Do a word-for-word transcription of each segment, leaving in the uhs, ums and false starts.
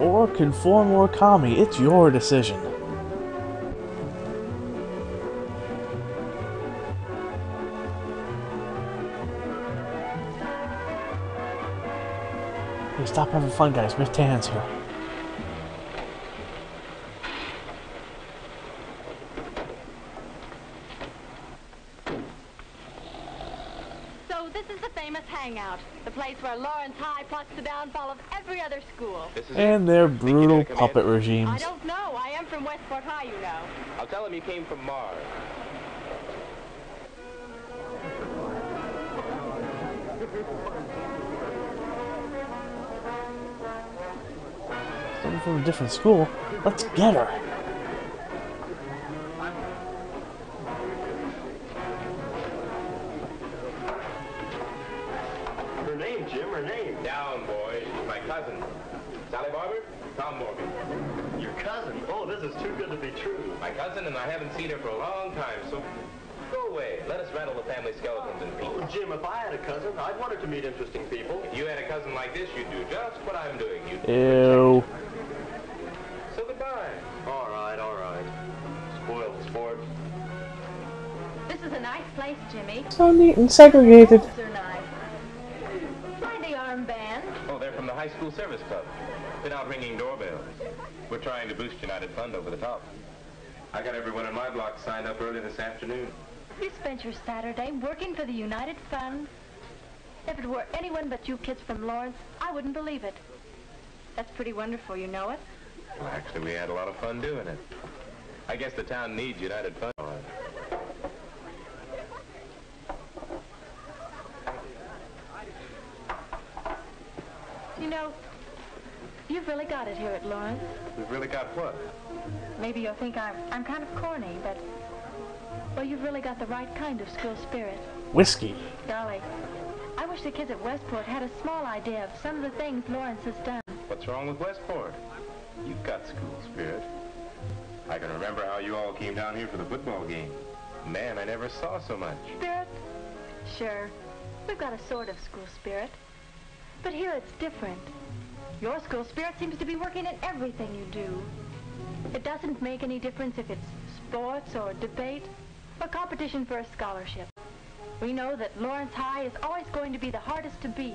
or conform Murakami, it's your decision. Hey, stop having fun, guys. Miss Tan's here. So this is the famous hangout, the place where Lawrence High plucks the downfall of every other school. And their brutal puppet regimes. I don't know. I am from Westport High, you know. I'll tell him you came from Mars. From a different school. Let's get her. Her name, Jim, her name. Down, boys. My cousin. Sally Barber? Tom Morgan. Your cousin? Oh, this is too good to be true. My cousin, and I haven't seen her for a long time, so go away. Let us rattle the family skeletons in peace. Oh, Jim, if I had a cousin, I'd want her to meet interesting people. If you had a cousin like this, you'd do just what I'm doing. You'd do. Ew. Jimmy. So neat and segregated. Find the armband. Oh, they're from the high school service club. Been out ringing doorbells. We're trying to boost United Fund over the top. I got everyone in my block signed up early this afternoon. You spent your Saturday working for the United Fund. If it were anyone but you kids from Lawrence, I wouldn't believe it. That's pretty wonderful, you know it? Well, actually, we had a lot of fun doing it. I guess the town needs United Fund. You know, you've really got it here at Lawrence. We've really got what? Maybe you'll think I'm, I'm kind of corny, but... Well, you've really got the right kind of school spirit. Whiskey. Golly, I wish the kids at Westport had a small idea of some of the things Lawrence has done. What's wrong with Westport? You've got school spirit. I can remember how you all came down here for the football game. Man, I never saw so much. Spirit? Sure. We've got a sort of school spirit. But here it's different. Your school spirit seems to be working in everything you do. It doesn't make any difference if it's sports or debate or competition for a scholarship. We know that Lawrence High is always going to be the hardest to beat.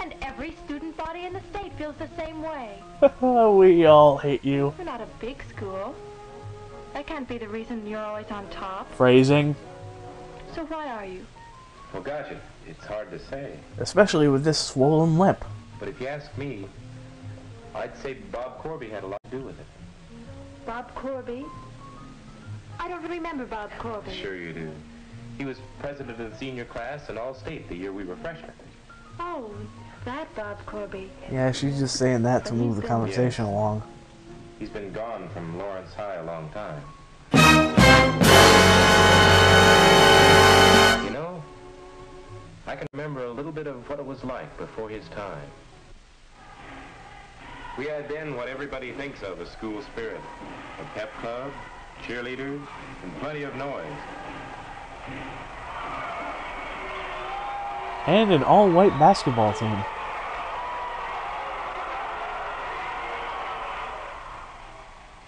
And every student body in the state feels the same way. We all hate you. We're not a big school. That can't be the reason you're always on top. Phrasing. So why are you? Well, gosh, it, it's hard to say. Especially with this swollen lip. But if you ask me, I'd say Bob Corby had a lot to do with it. Bob Corby? I don't remember Bob Corby. Sure you do. He was president of the senior class in all-state the year we were freshmen. Oh, that Bob Corby. Yeah, she's just saying that to move the conversation along. He's been gone from Lawrence High a long time. I can remember a little bit of what it was like before his time. We had then what everybody thinks of as school spirit. A pep club, cheerleaders, and plenty of noise. And an all-white basketball team.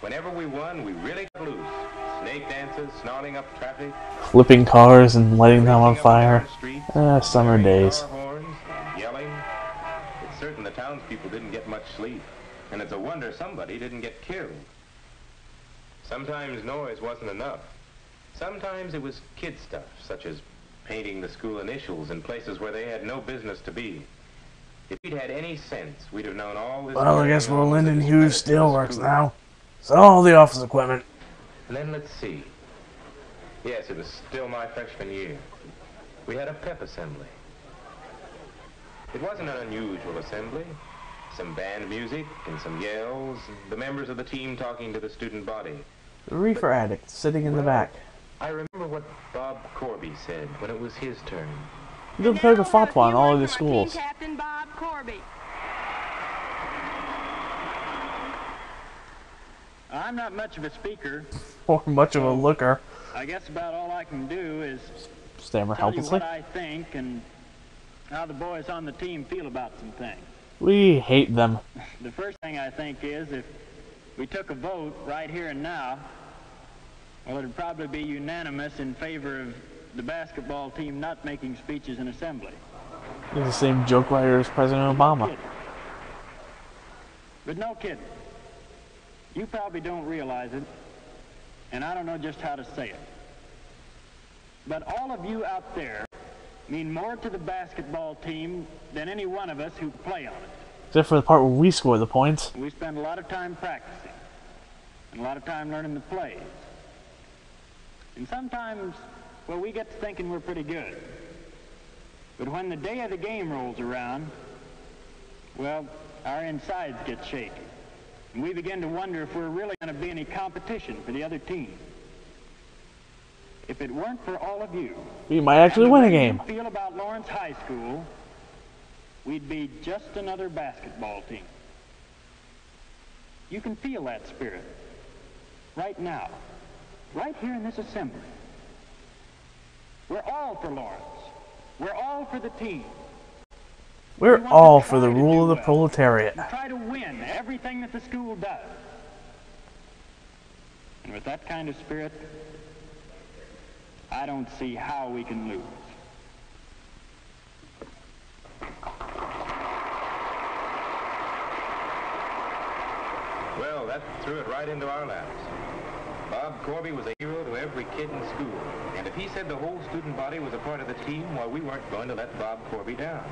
Whenever we won, we really got loose. Snake dances, snarling up traffic, flipping cars and lighting them on fire. Ah, summer days. Horns, yelling. It's certain the townspeople didn't get much sleep, and it's a wonder somebody didn't get killed. Sometimes noise wasn't enough. Sometimes it was kid stuff, such as painting the school initials in places where they had no business to be. If we'd had any sense, we'd have known all this. Well, I guess we're Linden Hughes Steelworks now. So all the office equipment. And then let's see. Yes, it was still my freshman year. We had a pep assembly. It wasn't an unusual assembly. Some band music and some yells, and the members of the team talking to the student body. The reefer addict sitting in well, the back. I remember what Bob Corby said when it was his turn. You can play the fatwa in all of the schools. Captain Bob Corby. I'm not much of a speaker. Or much of a looker. I guess about all I can do is stammer helplessly. Tell you what I think and how the boys on the team feel about some things. We hate them. The first thing I think is if we took a vote right here and now, well, it would probably be unanimous in favor of the basketball team not making speeches in assembly. It's the same joke right here as President Obama. But no kidding. You probably don't realize it, and I don't know just how to say it. But all of you out there mean more to the basketball team than any one of us who play on it. Except for the part where we score the points. We spend a lot of time practicing, and a lot of time learning the plays. And sometimes, well, we get to thinking we're pretty good. But when the day of the game rolls around, well, our insides get shaky. And we begin to wonder if we're really going to be any competition for the other team. If it weren't for all of you, we might actually win a game. Feel about Lawrence High School, we'd be just another basketball team. You can feel that spirit right now, right here in this assembly. We're all for Lawrence. We're all for the team. We're all for the rule of the proletariat. We try to win everything that the school does. And with that kind of spirit, I don't see how we can lose. Well, that threw it right into our laps. Bob Corby was a hero to every kid in school. And if he said the whole student body was a part of the team, well, we weren't going to let Bob Corby down.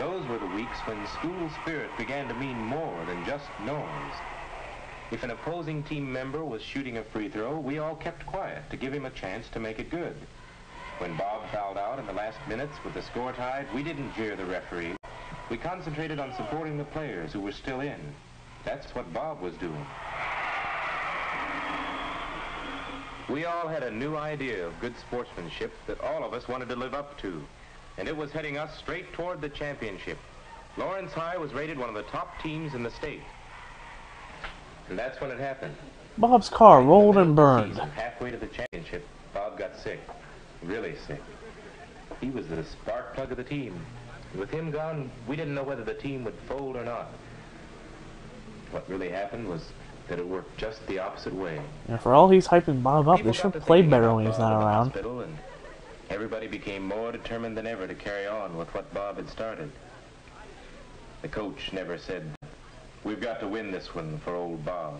Those were the weeks when school spirit began to mean more than just noise. If an opposing team member was shooting a free throw, we all kept quiet to give him a chance to make it good. When Bob fouled out in the last minutes with the score tied, we didn't jeer the referee. We concentrated on supporting the players who were still in. That's what Bob was doing. We all had a new idea of good sportsmanship that all of us wanted to live up to, and it was heading us straight toward the championship. Lawrence High was rated one of the top teams in the state. And that's when it happened. Bob's car rolled and burned. Halfway to the championship, Bob got sick. Really sick. He was the spark plug of the team. With him gone, we didn't know whether the team would fold or not. What really happened was that it worked just the opposite way. And for all he's hyping Bob up, they sure played better when he's not around. And everybody became more determined than ever to carry on with what Bob had started. The coach never said, "We've got to win this one for old Bob."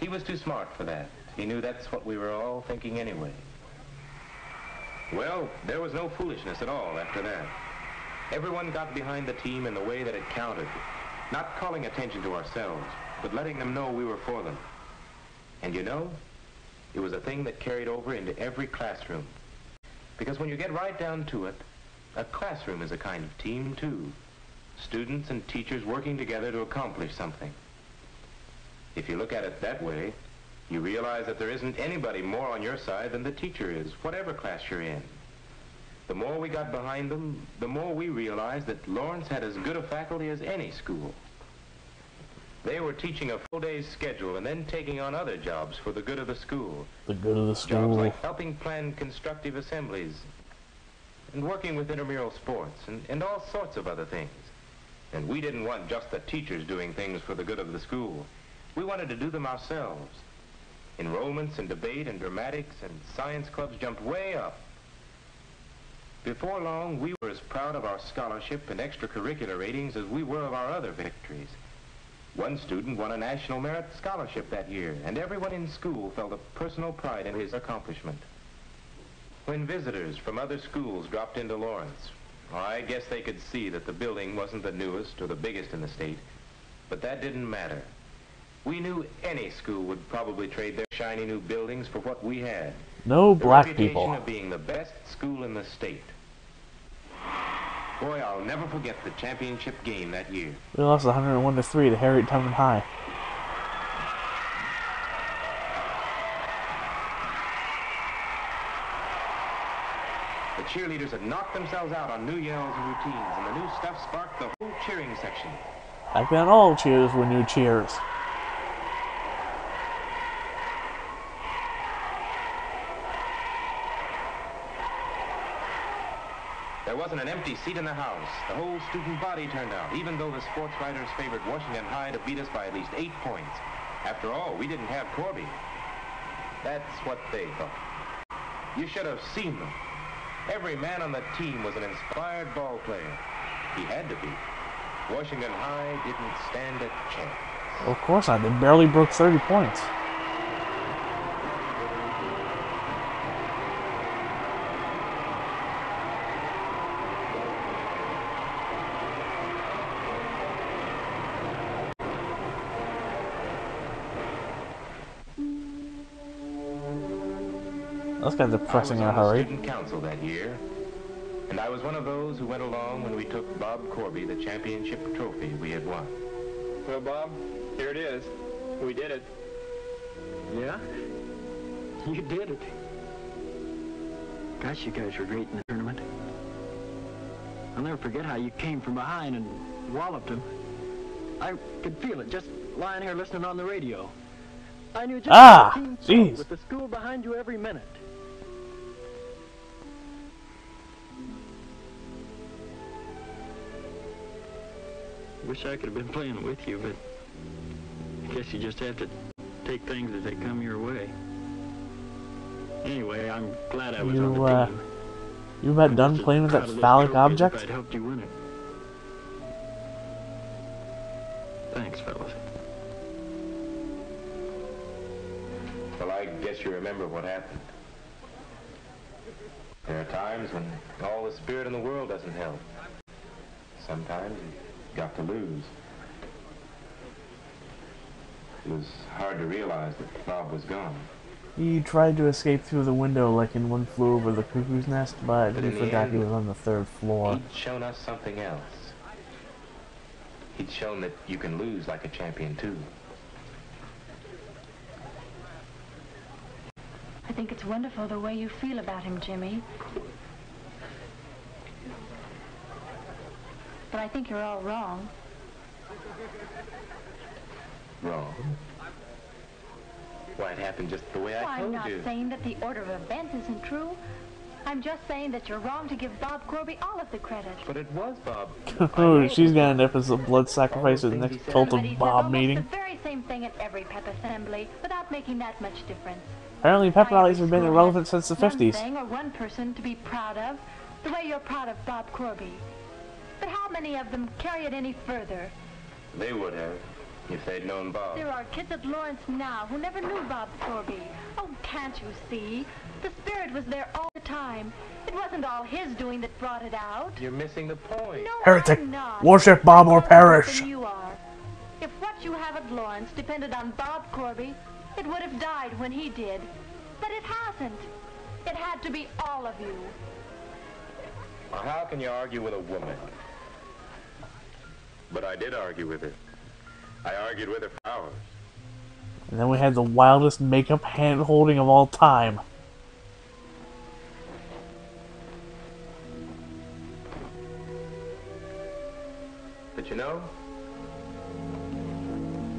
He was too smart for that. He knew that's what we were all thinking anyway. Well, there was no foolishness at all after that. Everyone got behind the team in the way that it counted, not calling attention to ourselves, but letting them know we were for them. And you know, it was a thing that carried over into every classroom. Because when you get right down to it, a classroom is a kind of team, too. Students and teachers working together to accomplish something. If you look at it that way, you realize that there isn't anybody more on your side than the teacher is, whatever class you're in. The more we got behind them, the more we realized that Lawrence had as good a faculty as any school. They were teaching a full day's schedule and then taking on other jobs for the good of the school. The good of the school. Jobs like helping plan constructive assemblies and working with intramural sports and, and all sorts of other things. And we didn't want just the teachers doing things for the good of the school. We wanted to do them ourselves. Enrollments in debate and dramatics and science clubs jumped way up. Before long, we were as proud of our scholarship and extracurricular ratings as we were of our other victories. One student won a National Merit Scholarship that year, and everyone in school felt a personal pride in his accomplishment. When visitors from other schools dropped into Lawrence, I guess they could see that the building wasn't the newest or the biggest in the state, but that didn't matter. We knew any school would probably trade their shiny new buildings for what we had. No black people. The reputation of being the best school in the state. Boy, I'll never forget the championship game that year. We lost one oh one to three to Harriet Tubman High. Cheerleaders had knocked themselves out on new yells and routines, and the new stuff sparked the whole cheering section. Back then, all cheers were new cheers. There There wasn't an empty seat in the house. The whole student body turned out, even though the sports writers favored Washington High to beat us by at least eight points. After all, we didn't have Corby. That's what they thought. You should have seen them. Every man on the team was an inspired ball player. He had to be. Washington High didn't stand a chance. Of course not. They barely broke thirty points. That's kind of depressing in a hurry. I was on the student council that year, and I was one of those who went along when we took Bob Corby the championship trophy we had won. Well, Bob, here it is. We did it. Yeah? You did it. Gosh, you guys were great in the tournament. I'll never forget how you came from behind and walloped him. I could feel it just lying here listening on the radio. I knew just ah, jeez. With the school behind you every minute. Wish I could have been playing with you, but I guess you just have to take things as they come your way. Anyway, I'm glad I was you, on the uh, team. You about done playing with that phallic object? I'd helped you win it. Thanks, fellas. Well, I guess you remember what happened. There are times when all the spirit in the world doesn't help. Sometimes you got to lose. It was hard to realize that Bob was gone. He tried to escape through the window like in One Flew Over the Cuckoo's Nest, but, but he forgot end, he was on the third floor. He'd shown us something else. He'd shown that you can lose like a champion, too. I think it's wonderful the way you feel about him, Jimmy. But I think you're all wrong. Wrong? Why, it happened just the way I told you. I'm not saying that the order of events isn't true. I'm just saying that you're wrong to give Bob Corby all of the credit. But it was Bob. Oh, she's gonna end up as a blood sacrifice at the next Cult of Bob meeting. It's the very same thing at every pep assembly without making that much difference. Apparently, pep rallies have been irrelevant since the fifties. One thing or one person to be proud of, the way you're proud of Bob Corby. But how many of them carry it any further? They would have, if they'd known Bob. There are kids at Lawrence now who never knew Bob Corby. Oh, can't you see? The spirit was there all the time. It wasn't all his doing that brought it out. You're missing the point. No, heretic. I'm not. Worship Bob or perish. You are. If what you have at Lawrence depended on Bob Corby, it would have died when he did. But it hasn't. It had to be all of you. Well, how can you argue with a woman? But I did argue with her. I argued with her for hours. And then we had the wildest makeup hand-holding of all time. But you know,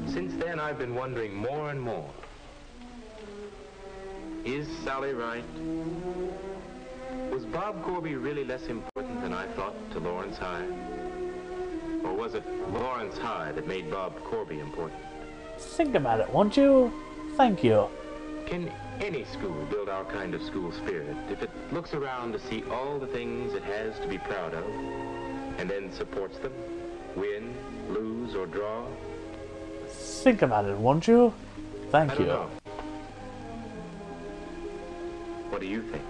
since then I've been wondering more and more. Is Sally right? Was Bob Corby really less important than I thought to Lawrence High? Or was it Lawrence High that made Bob Corby important? Think about it, won't you? Thank you. Can any school build our kind of school spirit if it looks around to see all the things it has to be proud of and then supports them? Win, lose, or draw? Think about it, won't you? Thank I don't you. Know. What do you think?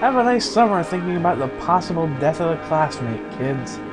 Have a nice summer thinking about the possible death of a classmate, kids.